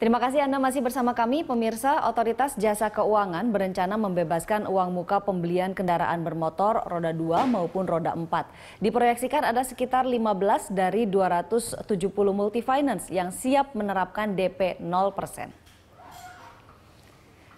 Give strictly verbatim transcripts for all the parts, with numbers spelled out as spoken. Terima kasih Anda masih bersama kami, pemirsa. Otoritas Jasa Keuangan berencana membebaskan uang muka pembelian kendaraan bermotor roda dua maupun roda empat. Diproyeksikan ada sekitar lima belas dari dua ratus tujuh puluh multifinance yang siap menerapkan D P nol persen.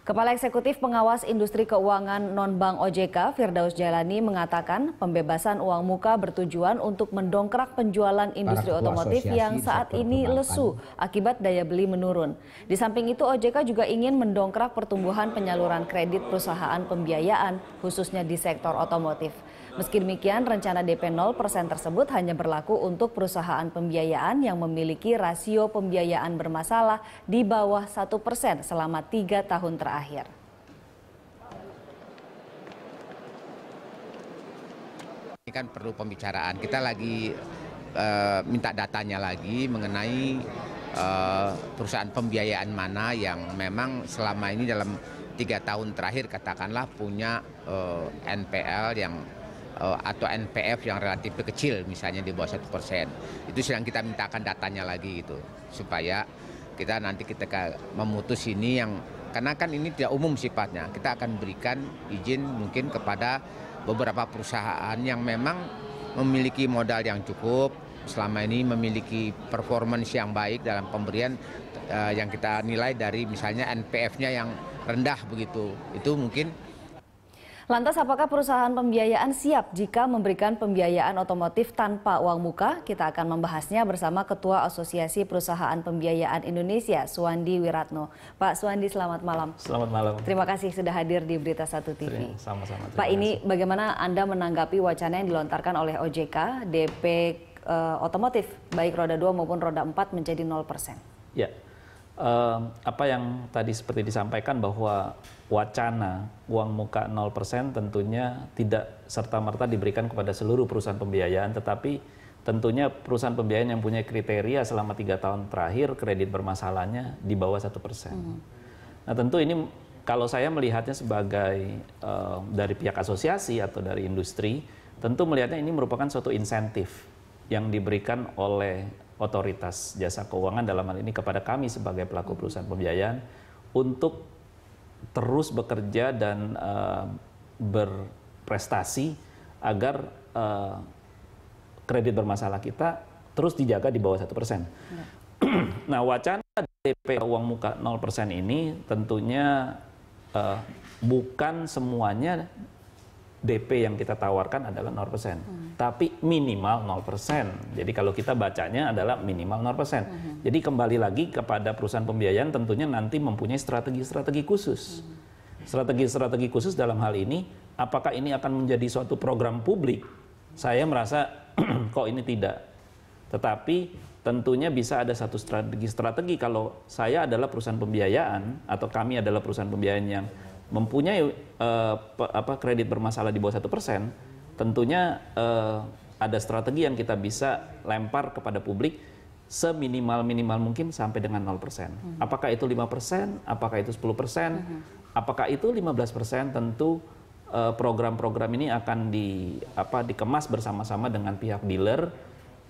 Kepala Eksekutif Pengawas Industri Keuangan Non-Bank O J K, Firdaus Jailani, mengatakan pembebasan uang muka bertujuan untuk mendongkrak penjualan industri otomotif yang saat ini lesu akibat daya beli menurun. Di samping itu, O J K juga ingin mendongkrak pertumbuhan penyaluran kredit perusahaan pembiayaan, khususnya di sektor otomotif. Meski demikian, rencana D P nol persen tersebut hanya berlaku untuk perusahaan pembiayaan yang memiliki rasio pembiayaan bermasalah di bawah satu persen selama tiga tahun terakhir. Akhir. Ini kan perlu pembicaraan. Kita lagi uh, minta datanya lagi mengenai uh, perusahaan pembiayaan mana yang memang selama ini dalam tiga tahun terakhir katakanlah punya uh, N P L yang uh, atau N P F yang relatif kecil, misalnya di bawah satu persen. Itu sedang kita mintakan datanya lagi gitu, supaya kita nanti kita memutus ini yang. Karena kan ini tidak umum sifatnya, kita akan berikan izin mungkin kepada beberapa perusahaan yang memang memiliki modal yang cukup, selama ini memiliki performance yang baik dalam pemberian eh, yang kita nilai dari misalnya N P F-nya yang rendah begitu, itu mungkin. Lantas apakah perusahaan pembiayaan siap jika memberikan pembiayaan otomotif tanpa uang muka? Kita akan membahasnya bersama Ketua Asosiasi Perusahaan Pembiayaan Indonesia, Suwandi Wiratno. Pak Suwandi, selamat malam. Selamat malam. Terima kasih sudah hadir di Berita Satu T V. Sama-sama. Pak, ini bagaimana Anda menanggapi wacana yang dilontarkan oleh O J K, D P e, otomotif, baik roda dua maupun roda empat menjadi nol persen? Ya. Uh, apa yang tadi seperti disampaikan bahwa wacana uang muka nol persen tentunya tidak serta-merta diberikan kepada seluruh perusahaan pembiayaan, tetapi tentunya perusahaan pembiayaan yang punya kriteria selama tiga tahun terakhir kredit bermasalahnya di bawah satu persen. Mm-hmm. Nah tentu ini kalau saya melihatnya sebagai uh, dari pihak asosiasi atau dari industri, tentu melihatnya ini merupakan suatu insentif yang diberikan oleh Otoritas Jasa Keuangan dalam hal ini kepada kami sebagai pelaku perusahaan pembiayaan untuk terus bekerja dan uh, berprestasi agar uh, kredit bermasalah kita terus dijaga di bawah satu persen. Nah, wacana D P uang muka nol persen ini tentunya uh, bukan semuanya D P yang kita tawarkan adalah nol persen, hmm. tapi minimal nol persen. Jadi kalau kita bacanya adalah minimal nol persen. Hmm. Jadi kembali lagi kepada perusahaan pembiayaan tentunya nanti mempunyai strategi-strategi khusus. Strategi-strategi hmm. khusus dalam hal ini, apakah ini akan menjadi suatu program publik? Saya merasa kok ini tidak. Tetapi tentunya bisa ada satu strategi-strategi kalau saya adalah perusahaan pembiayaan atau kami adalah perusahaan pembiayaan yang mempunyai uh, pe, apa, kredit bermasalah di bawah satu persen, tentunya uh, ada strategi yang kita bisa lempar kepada publik seminimal-minimal mungkin sampai dengan nol persen. Mm-hmm. Apakah itu lima persen, apakah itu sepuluh persen, mm-hmm. apakah itu lima belas persen, tentu program-program uh, ini akan di, apa, dikemas bersama-sama dengan pihak dealer,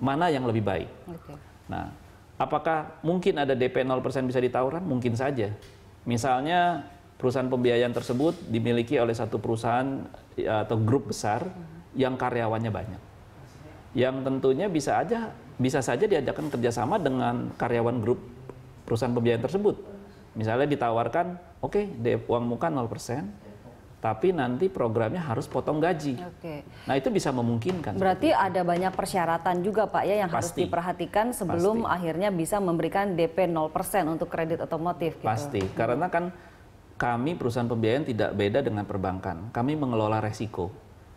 mana yang lebih baik. Okay. Nah, apakah mungkin ada D P nol persen bisa ditawarkan? Mungkin saja. Misalnya perusahaan pembiayaan tersebut dimiliki oleh satu perusahaan atau grup besar yang karyawannya banyak, yang tentunya bisa aja bisa saja diadakan kerjasama dengan karyawan grup perusahaan pembiayaan tersebut. Misalnya ditawarkan, oke, okay, uang muka nol persen, tapi nanti programnya harus potong gaji. Oke. Nah itu bisa memungkinkan. Berarti ada banyak persyaratan juga Pak ya yang Pasti. harus diperhatikan sebelum Pasti. akhirnya bisa memberikan D P nol persen untuk kredit otomotif. Gitu. Pasti, karena kan kami perusahaan pembiayaan tidak beda dengan perbankan. Kami mengelola resiko.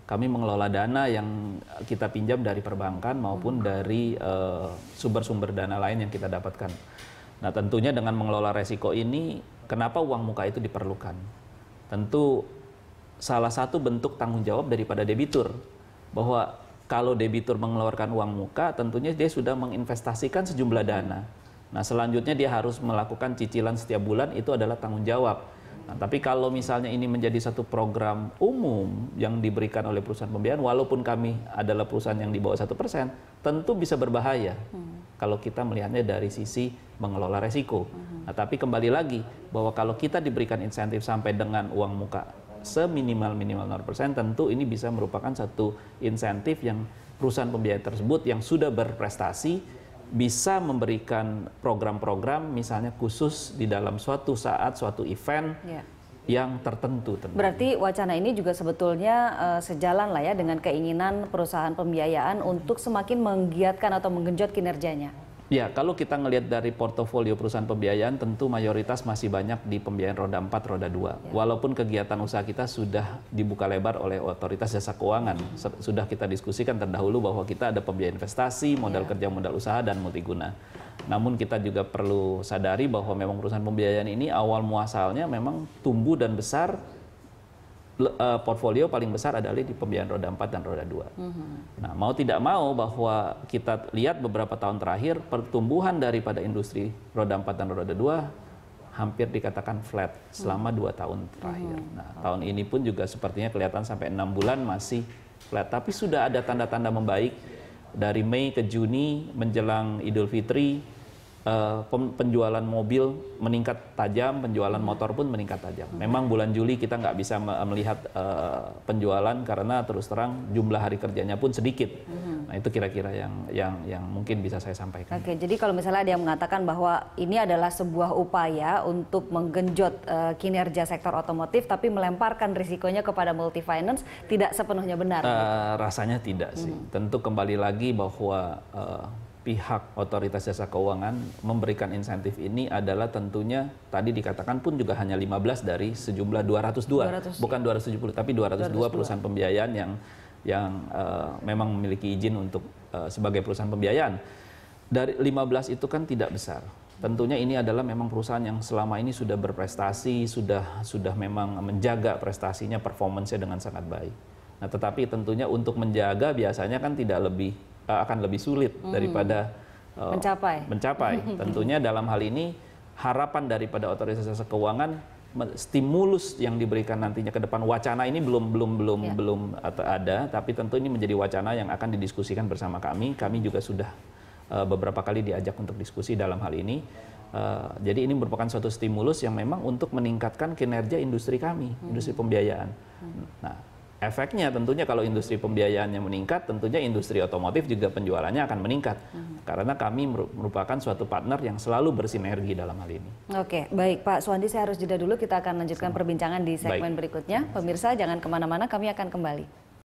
Kami mengelola dana yang kita pinjam dari perbankan maupun dari sumber-sumber uh, dana lain yang kita dapatkan. Nah tentunya dengan mengelola resiko ini, kenapa uang muka itu diperlukan? Tentu salah satu bentuk tanggung jawab daripada debitur. Bahwa kalau debitur mengeluarkan uang muka, tentunya dia sudah menginvestasikan sejumlah dana. Nah selanjutnya dia harus melakukan cicilan setiap bulan, itu adalah tanggung jawab. Nah, tapi kalau misalnya ini menjadi satu program umum yang diberikan oleh perusahaan pembiayaan, walaupun kami adalah perusahaan yang di bawah satu persen, tentu bisa berbahaya hmm. kalau kita melihatnya dari sisi mengelola resiko. Hmm. Nah, tapi kembali lagi bahwa kalau kita diberikan insentif sampai dengan uang muka seminimal-minimal nol persen, tentu ini bisa merupakan satu insentif yang perusahaan pembiayaan tersebut yang sudah berprestasi bisa memberikan program-program misalnya khusus di dalam suatu saat, suatu event ya. yang tertentu. Tentunya. Berarti wacana ini juga sebetulnya uh, sejalan lah ya dengan keinginan perusahaan pembiayaan untuk semakin menggiatkan atau menggenjot kinerjanya. Ya, kalau kita ngelihat dari portofolio perusahaan pembiayaan tentu mayoritas masih banyak di pembiayaan roda empat, roda dua. Ya. Walaupun kegiatan usaha kita sudah dibuka lebar oleh Otoritas Jasa Keuangan. Sudah kita diskusikan terdahulu bahwa kita ada pembiayaan investasi, modal ya. kerja, modal usaha, dan multiguna. Namun kita juga perlu sadari bahwa memang perusahaan pembiayaan ini awal muasalnya memang tumbuh dan besar. Portfolio paling besar adalah di pembiayaan roda empat dan roda dua. Mm-hmm. Nah, mau tidak mau bahwa kita lihat beberapa tahun terakhir pertumbuhan daripada industri roda empat dan roda dua hampir dikatakan flat selama dua mm-hmm. tahun terakhir. Mm-hmm. Nah, tahun ini pun juga sepertinya kelihatan sampai enam bulan masih flat, tapi sudah ada tanda-tanda membaik dari Mei ke Juni menjelang Idul Fitri. Uh, penjualan mobil meningkat tajam, penjualan motor pun meningkat tajam. Memang bulan Juli kita nggak bisa melihat uh, penjualan karena terus terang jumlah hari kerjanya pun sedikit. Uh-huh. Nah, itu kira-kira yang yang yang mungkin bisa saya sampaikan. Oke, jadi kalau misalnya ada yang mengatakan bahwa ini adalah sebuah upaya untuk menggenjot uh, kinerja sektor otomotif, tapi melemparkan risikonya kepada multifinance, tidak sepenuhnya benar. Uh, gitu? Rasanya tidak sih. Uh-huh. Tentu kembali lagi bahwa uh, pihak Otoritas Jasa Keuangan memberikan insentif ini adalah tentunya tadi dikatakan pun juga hanya lima belas dari sejumlah dua ratus dua, dua ratus, bukan dua ratus tujuh puluh, tapi dua ratus dua, dua ratus dua perusahaan pembiayaan yang yang uh, memang memiliki izin untuk uh, sebagai perusahaan pembiayaan. Dari lima belas itu kan tidak besar. Tentunya ini adalah memang perusahaan yang selama ini sudah berprestasi, sudah sudah memang menjaga prestasinya, performance-nya dengan sangat baik. Nah, tetapi tentunya untuk menjaga biasanya kan tidak lebih akan lebih sulit daripada hmm. uh, mencapai. mencapai. Tentunya dalam hal ini harapan daripada Otoritas Jasa Keuangan, stimulus yang diberikan nantinya ke depan, wacana ini belum belum belum ya. belum ada, tapi tentu ini menjadi wacana yang akan didiskusikan bersama kami. Kami juga sudah uh, beberapa kali diajak untuk diskusi dalam hal ini. Uh, jadi ini merupakan suatu stimulus yang memang untuk meningkatkan kinerja industri kami, hmm. industri pembiayaan. Hmm. Nah. Efeknya tentunya kalau industri pembiayaannya meningkat, tentunya industri otomotif juga penjualannya akan meningkat. Hmm. Karena kami merupakan suatu partner yang selalu bersinergi dalam hal ini. Oke, baik Pak Suwandi, saya harus jeda dulu. Kita akan lanjutkan Sama. perbincangan di segmen baik. berikutnya. Pemirsa, jangan kemana-mana, kami akan kembali.